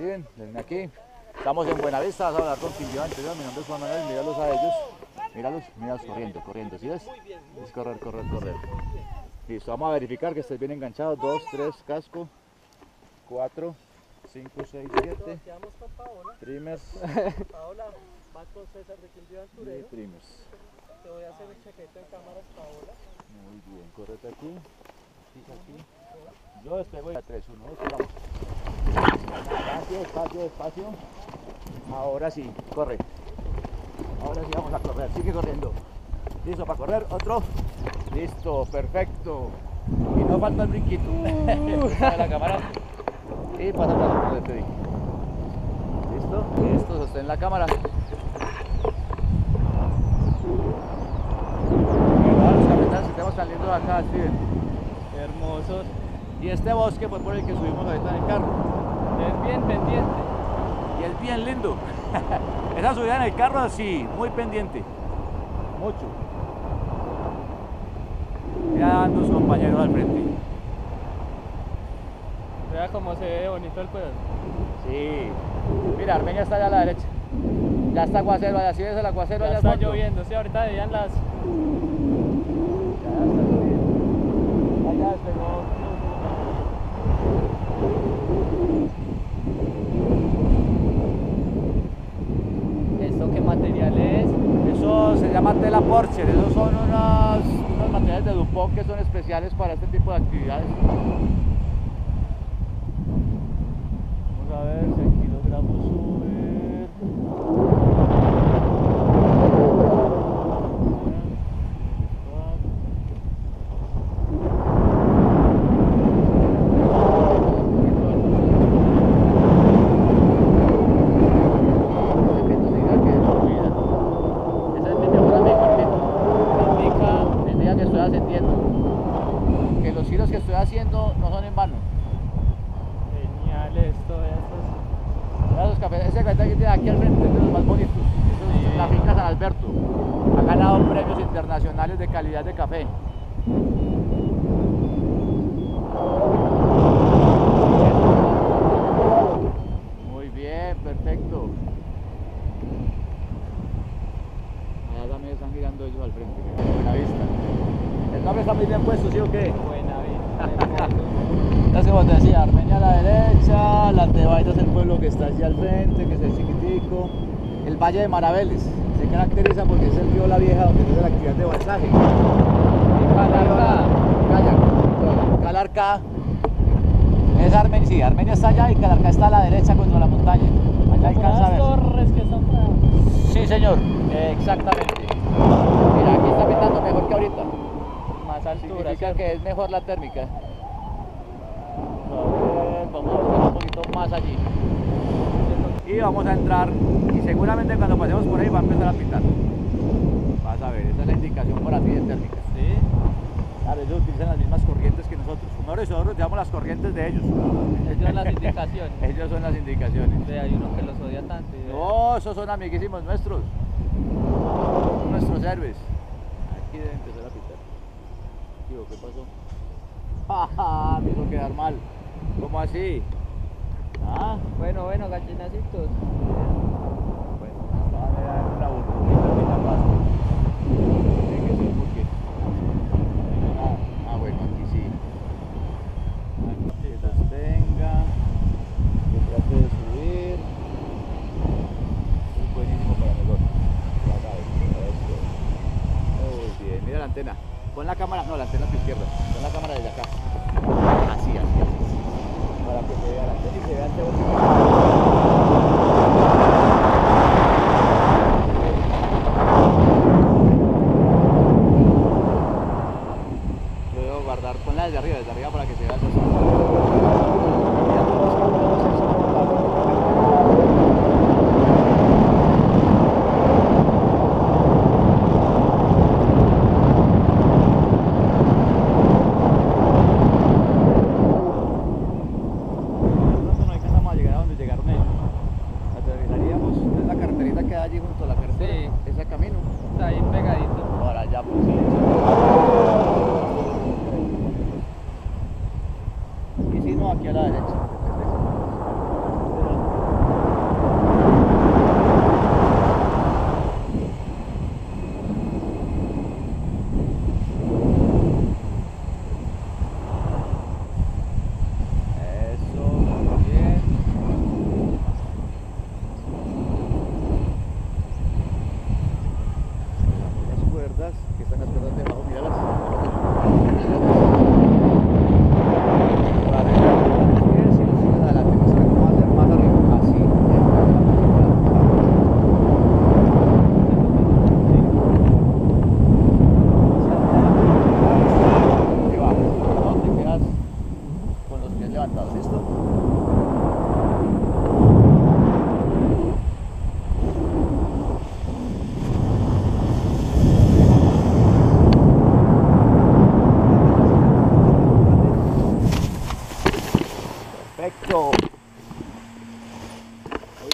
Bien, desde aquí estamos en Buenavista, vas a hablar con Silvio. Mi nombre es Juan Manuel, míralos a ellos, míralos corriendo, ¿sí ves? Es correr. Listo, vamos a verificar que estés bien enganchado, 2, 3, casco, 4, 5, 6, 7, trimmers, Paola, vas con César de Quindío Anturero, trimmers, te voy a hacer un chequeo en cámaras, Paola, muy bien, correte aquí, yo despego a 3, 1, 2, vamos, despacio, ahora sí, corre, ahora sí vamos a correr, sigue corriendo, listo para correr, otro, listo, perfecto, y no falta el brinquito, de la cámara, y pasamos donde te dije, listo, sostén la cámara, los capitanes estamos saliendo de acá, ¿sí? Hermosos, y este bosque pues por el que subimos ahorita en el carro, es bien pendiente, y es bien lindo, esa subida en el carro sí, muy pendiente, mucho, ya tus compañeros al frente, vea cómo se ve bonito el pueblo, sí, mira Armenia está allá a la derecha, ya está aguacero, allá sí ves el aguacero, ya allá está fondo. Lloviendo, sí, ahorita veían las, ya está lloviendo, allá despegó. Se llama tela porcher, esos son unos materiales de Dupont que son especiales para este tipo de actividades. Vamos a ver si el kilogramo sube. Aquí al frente es de los más bonitos, es la finca San Alberto, ha ganado premios internacionales de calidad de café. Muy bien, perfecto. Allá también están girando ellos al frente, Buenavista. El nombre está muy bien puesto, ¿sí o qué? Buenavista. Entonces como te decía, Armenia a la derecha, la Tebaida es el pueblo que está allí al frente, que es el chiquitico, el valle de Maraveles, se caracteriza porque es el río La Vieja donde se hace la actividad de balsaje. Calarca es Armenia, sí, Armenia está allá y Calarca está a la derecha contra la montaña, allá alcanza a ver. Las torres que están para... Sí señor, exactamente. Mira, aquí está pintando mejor que ahorita. Más altura. Significa que es mejor la térmica. Vamos a buscar un poquito más allí y vamos a entrar y seguramente cuando pasemos por ahí va a empezar a pintar, vas a ver, esa es la indicación para ti de térmica, ¿sí? Claro, ellos utilizan las mismas corrientes que nosotros, nosotros llevamos las corrientes de ellos, ellos las indicaciones. Ellos son las indicaciones. Sí, hay uno que los odia tanto y... No, esos son amiguísimos nuestros, son nuestros héroes. Aquí deben empezar a pintar. Digo, ¿qué pasó? ¡Ja! Me hizo quedar mal. ¿Cómo así? ¿Ah? Bueno, gallinacitos. Bueno, vamos a dar una burbujita de la pasta. Tiene que ser porque... Ah, bueno, aquí sí. Aquí que sostenga. Que trate de subir. Es buenísimo para mejor. Muy bien, mira la antena. Pon la cámara, no, la antena a tu izquierda. Pon la cámara desde acá. Así. Para que se vea la antena y se vea el teórico. Lo debo guardar, ponla desde arriba para que se vea el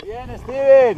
Muy bien, Steven.